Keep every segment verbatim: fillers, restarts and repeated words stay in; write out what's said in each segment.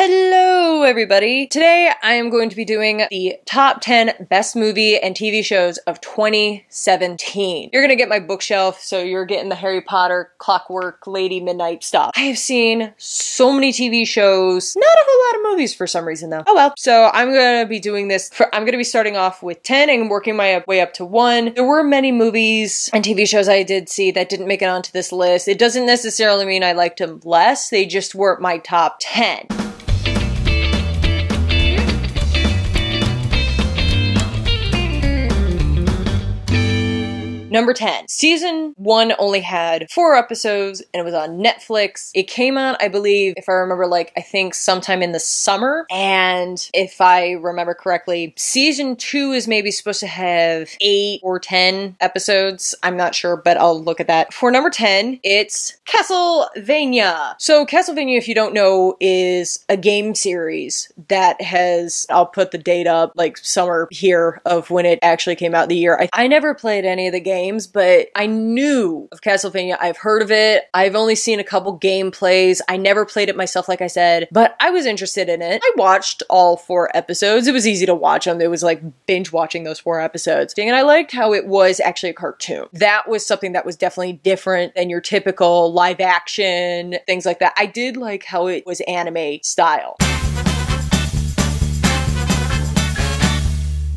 Hello everybody! Today I am going to be doing the top ten best movie and T V shows of twenty seventeen. You're gonna get my bookshelf, so you're getting the Harry Potter, Clockwork, Lady Midnight stuff. I have seen so many T V shows, not a whole lot of movies for some reason though. Oh well. So I'm gonna be doing this, for, I'm gonna be starting off with ten and working my way up to one. There were many movies and T V shows I did see that didn't make it onto this list. It doesn't necessarily mean I liked them less, they just weren't my top ten. Number ten. Season one only had four episodes and it was on Netflix. It came out, I believe, if I remember, like, I think sometime in the summer. And if I remember correctly, season two is maybe supposed to have eight or ten episodes. I'm not sure, but I'll look at that. For number ten, it's Castlevania. So Castlevania, if you don't know, is a game series that has, I'll put the date up, like summer here of when it actually came out, the year. I, I never played any of the games. Games, but I knew of Castlevania. I've heard of it. I've only seen a couple gameplays. I never played it myself, like I said, but I was interested in it. I watched all four episodes. It was easy to watch them. It was like binge watching those four episodes. And I liked how it was actually a cartoon. That was something that was definitely different than your typical live action, things like that. I did like how it was anime style.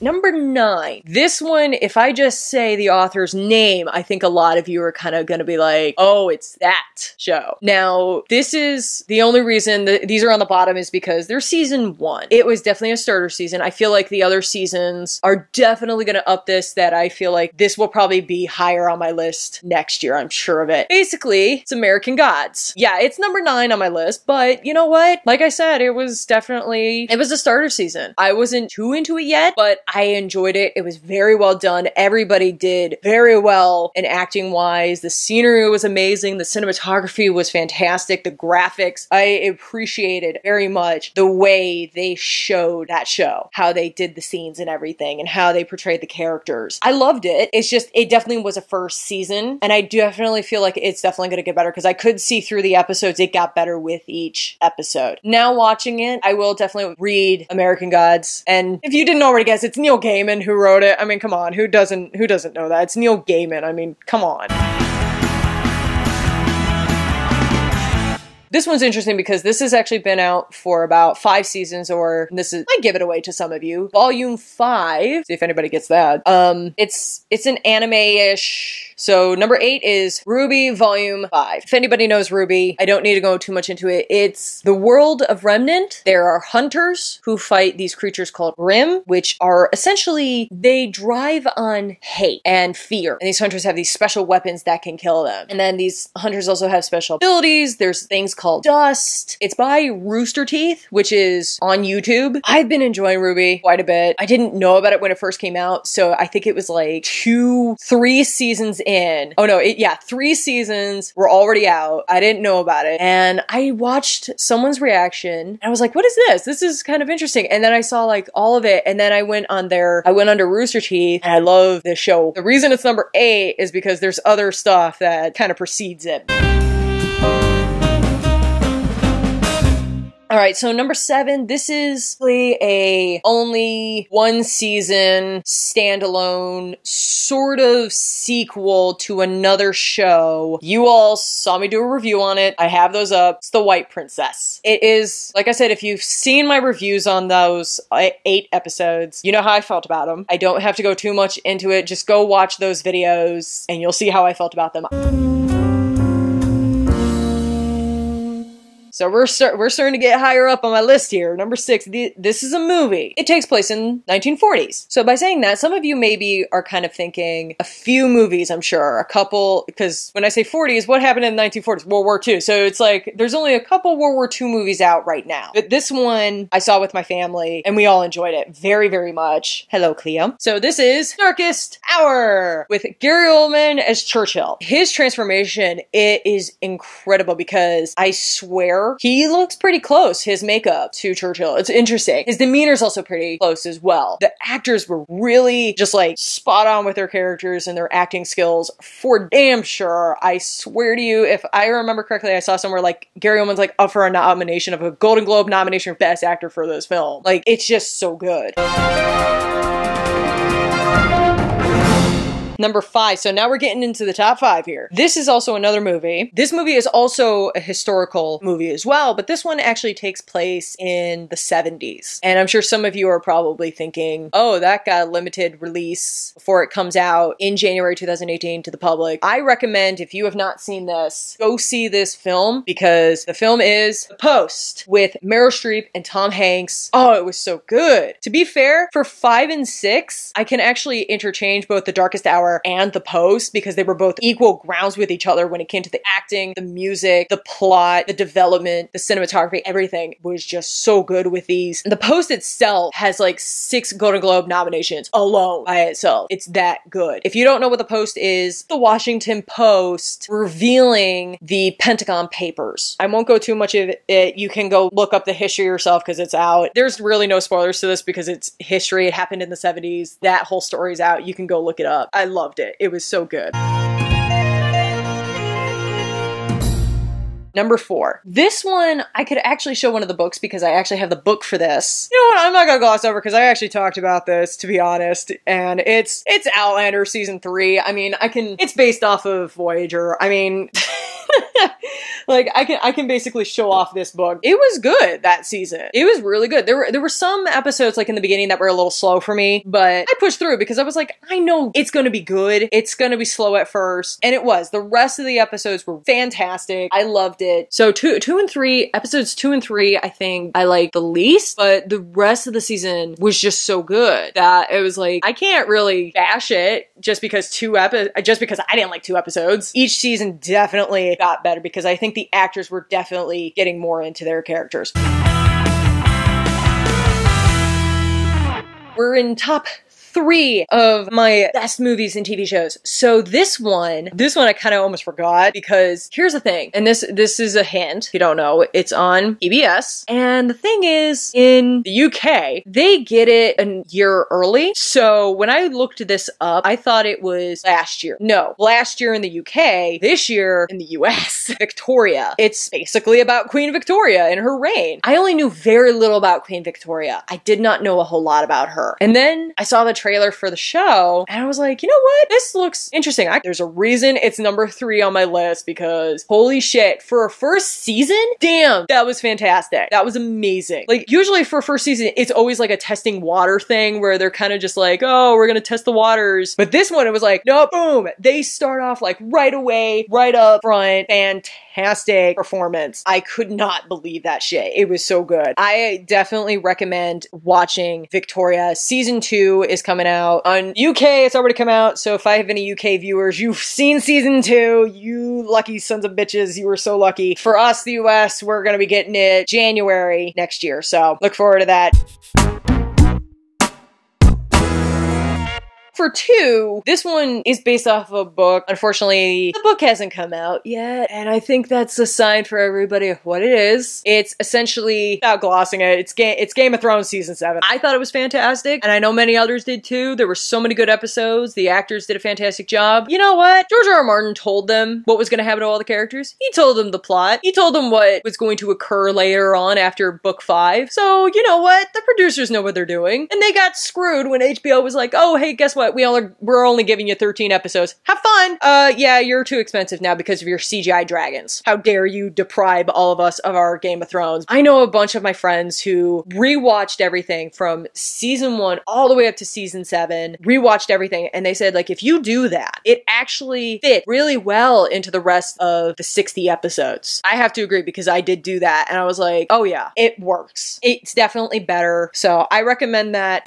Number nine. This one, if I just say the author's name, I think a lot of you are kind of going to be like, oh, it's that show. Now, this is the only reason that these are on the bottom is because they're season one. It was definitely a starter season. I feel like the other seasons are definitely going to up this, that I feel like this will probably be higher on my list next year. I'm sure of it. Basically, it's American Gods. Yeah, it's number nine on my list, but you know what? Like I said, it was definitely, it was a starter season. I wasn't too into it yet, but I enjoyed it. It was very well done. Everybody did very well in acting wise. The scenery was amazing. The cinematography was fantastic. The graphics, I appreciated very much the way they showed that show, how they did the scenes and everything and how they portrayed the characters. I loved it. It's just, it definitely was a first season and I definitely feel like it's definitely going to get better because I could see through the episodes, it got better with each episode. Now watching it, I will definitely read American Gods, and if you didn't already guess, it's Neil Gaiman who wrote it. I mean, come on, who doesn't who doesn't know that? It's Neil Gaiman. I mean, come on. This one's interesting because this has actually been out for about five seasons, or this is, I give it away to some of you. Volume five, see if anybody gets that. Um, it's it's an anime-ish. So number eight is RWBY Volume five. If anybody knows RWBY, I don't need to go too much into it. It's the world of Remnant. There are hunters who fight these creatures called Grimm, which are essentially, they drive on hate and fear. And these hunters have these special weapons that can kill them. And then these hunters also have special abilities. There's things called Dust. It's by Rooster Teeth, which is on YouTube. I've been enjoying RWBY quite a bit. I didn't know about it when it first came out, so I think it was like two, three seasons in. Oh no, it, yeah, three seasons were already out. I didn't know about it. And I watched someone's reaction and I was like, what is this? This is kind of interesting. And then I saw like all of it and then I went on there, I went under Rooster Teeth and I love this show. The reason it's number eight is because there's other stuff that kind of precedes it. All right, so number seven, this is a only one season standalone sort of sequel to another show. You all saw me do a review on it. I have those up. It's The White Princess. It is, like I said, if you've seen my reviews on those eight episodes, you know how I felt about them. I don't have to go too much into it. Just go watch those videos and you'll see how I felt about them. So we're, start, we're starting to get higher up on my list here. Number six, th this is a movie. It takes place in nineteen forties. So by saying that, some of you maybe are kind of thinking a few movies, I'm sure, a couple, because when I say forties, what happened in the nineteen forties? World War Two. So it's like, there's only a couple World War Two movies out right now. But this one I saw with my family and we all enjoyed it very, very much. Hello, Cleo. So this is Darkest Hour with Gary Oldman as Churchill. His transformation, it is incredible because I swear Hour, he looks pretty close, his makeup, to Churchill. It's interesting. His demeanor's also pretty close as well. The actors were really just like spot on with their characters and their acting skills for damn sure. I swear to you, if I remember correctly, I saw somewhere like Gary Oldman's like up for a nomination of a Golden Globe nomination for Best Actor for this film. Like, it's just so good. Number five. So now we're getting into the top five here. This is also another movie. This movie is also a historical movie as well, but this one actually takes place in the seventies. And I'm sure some of you are probably thinking, oh, that got a limited release before it comes out in January two thousand eighteen to the public. I recommend, if you have not seen this, go see this film, because the film is The Post with Meryl Streep and Tom Hanks. Oh, it was so good. To be fair, for five and six, I can actually interchange both The Darkest Hour and The Post, because they were both equal grounds with each other when it came to the acting, the music, the plot, the development, the cinematography. Everything was just so good with these. And The Post itself has like six Golden Globe nominations alone by itself. It's that good. If you don't know what The Post is, The Washington Post revealing the Pentagon Papers. I won't go too much of it. You can go look up the history yourself because it's out. There's really no spoilers to this because it's history. It happened in the seventies. That whole story's out. You can go look it up. I I loved it. It was so good. Number four. This one, I could actually show one of the books because I actually have the book for this. You know what? I'm not going to gloss over because I actually talked about this, to be honest. And it's, it's Outlander season three. I mean, I can, it's based off of Voyager. I mean, like I can, I can basically show off this book. It was good that season. It was really good. There were, there were some episodes like in the beginning that were a little slow for me, but I pushed through because I was like, I know it's going to be good. It's going to be slow at first. And it was. The rest of the episodes were fantastic. I loved it. So two, two and three, episodes two and three, I think I liked the least, but the rest of the season was just so good that it was like, I can't really bash it just because two episodes, just because I didn't like two episodes. Each season definitely got better because I think the actors were definitely getting more into their characters. We're in top three of my best movies and T V shows. So this one, this one I kind of almost forgot because here's the thing, and this this is a hint, if you don't know, it's on P B S. And the thing is, in the U K, they get it a year early. So when I looked this up, I thought it was last year. No, last year in the U K, this year in the U S. Victoria. It's basically about Queen Victoria and her reign. I only knew very little about Queen Victoria. I did not know a whole lot about her. And then I saw the trailer for the show and I was like, you know what? This looks interesting. I, there's a reason it's number three on my list, because holy shit, for a first season, damn, that was fantastic. That was amazing. Like, usually for a first season, it's always like a testing water thing where they're kind of just like, oh, we're gonna test the waters. But this one, it was like, no, boom. They start off like right away, right up front. Fantastic performance. I could not believe that shit. It was so good. I definitely recommend watching Victoria. Season two is coming out on U K. It's already come out. So if I have any U K viewers, you've seen season two, you lucky sons of bitches. You were so lucky. For us, the U S, we're going to be getting it January next year. So look forward to that. For two, this one is based off of a book. Unfortunately, the book hasn't come out yet, and I think that's a sign for everybody of what it is. It's essentially, without glossing it, it's, Ga it's Game of Thrones season seven. I thought it was fantastic, and I know many others did too. There were so many good episodes. The actors did a fantastic job. You know what? George R. R. Martin told them what was going to happen to all the characters. He told them the plot. He told them what was going to occur later on after book five. So, you know what? The producers know what they're doing, and they got screwed when H B O was like, oh, hey, guess what? We all are, we're only giving you thirteen episodes. Have fun. Uh, yeah, you're too expensive now because of your C G I dragons. How dare you deprive all of us of our Game of Thrones? I know a bunch of my friends who rewatched everything from season one all the way up to season seven, rewatched everything, and they said, like, if you do that, it actually fit really well into the rest of the sixty episodes. I have to agree because I did do that, and I was like, oh yeah, it works. It's definitely better. So I recommend that.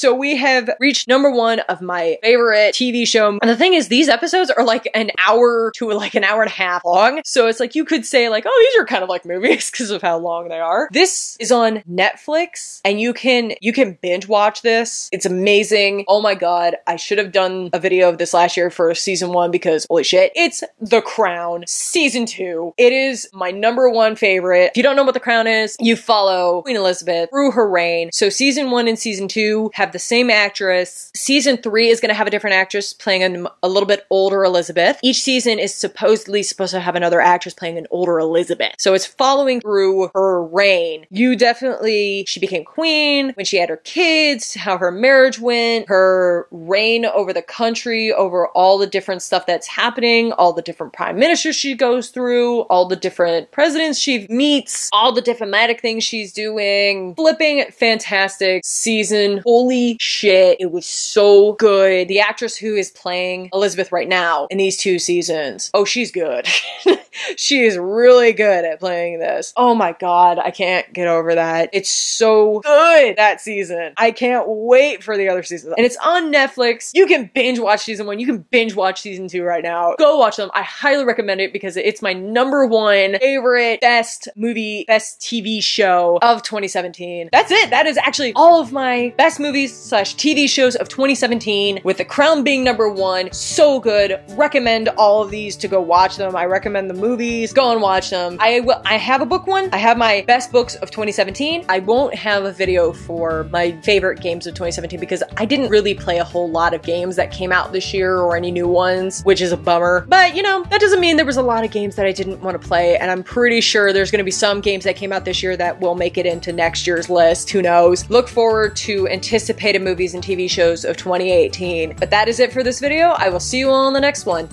So we have reached number one of my favorite T V show. And the thing is, these episodes are like an hour to like an hour and a half long. So it's like, you could say like, oh, these are kind of like movies because of how long they are. This is on Netflix and you can, you can binge watch this. It's amazing. Oh my God. I should have done a video of this last year for season one because holy shit, it's The Crown season two. It is my number one favorite. If you don't know what The Crown is, you follow Queen Elizabeth through her reign. So season one and season two have the same actress. Season three is going to have a different actress playing an, a little bit older Elizabeth. Each season is supposedly supposed to have another actress playing an older Elizabeth. So it's following through her reign. You definitely, she became queen, when she had her kids, how her marriage went, her reign over the country, over all the different stuff that's happening, all the different prime ministers she goes through, all the different presidents she meets, all the diplomatic things she's doing. Flipping fantastic season. Holy shit. It was so good. The actress who is playing Elizabeth right now in these two seasons. Oh, she's good. She is really good at playing this. Oh my God. I can't get over that. It's so good that season. I can't wait for the other seasons. And it's on Netflix. You can binge watch season one. You can binge watch season two right now. Go watch them. I highly recommend it because it's my number one favorite, best movie, best T V show of twenty seventeen. That's it. That is actually all of my best movies slash T V shows of twenty seventeen, with The Crown being number one. So good. Recommend all of these to go watch them. I recommend the movies. Go and watch them. I will, I have a book one. I have my best books of twenty seventeen. I won't have a video for my favorite games of twenty seventeen because I didn't really play a whole lot of games that came out this year or any new ones, which is a bummer. But you know, that doesn't mean there was a lot of games that I didn't want to play. And I'm pretty sure there's going to be some games that came out this year that will make it into next year's list. Who knows? Look forward to anticipated movies and T V shows of twenty eighteen. But that is it for this video. I will see you all in the next one.